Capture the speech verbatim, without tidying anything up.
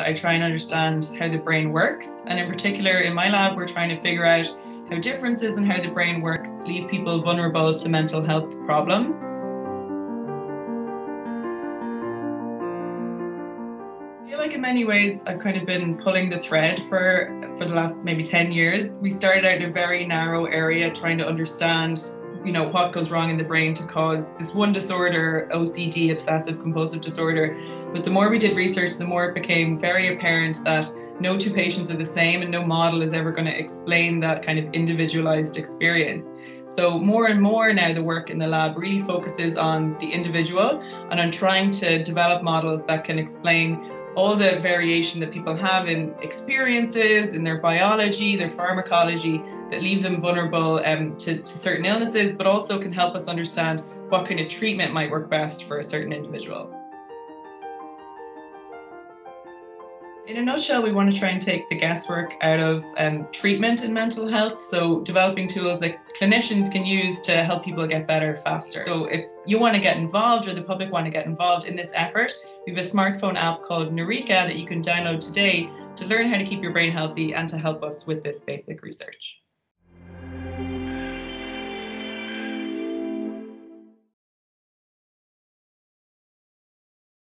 I try and understand how the brain works, and in particular in my lab we're trying to figure out how differences in how the brain works leave people vulnerable to mental health problems. I feel like in many ways I've kind of been pulling the thread for, for the last maybe ten years. We started out in a very narrow area trying to understand you know, what goes wrong in the brain to cause this one disorder, O C D, obsessive compulsive disorder. But the more we did research, the more it became very apparent that no two patients are the same and no model is ever going to explain that kind of individualized experience. So more and more now the work in the lab really focuses on the individual and on trying to develop models that can explain all the variation that people have in experiences, in their biology, their pharmacology, that leave them vulnerable um, to, to certain illnesses, but also can help us understand what kind of treatment might work best for a certain individual. In a nutshell, we want to try and take the guesswork out of um, treatment in mental health, so developing tools that clinicians can use to help people get better faster. So if you want to get involved, or the public want to get involved in this effort, we have a smartphone app called Neureka that you can download today to learn how to keep your brain healthy and to help us with this basic research.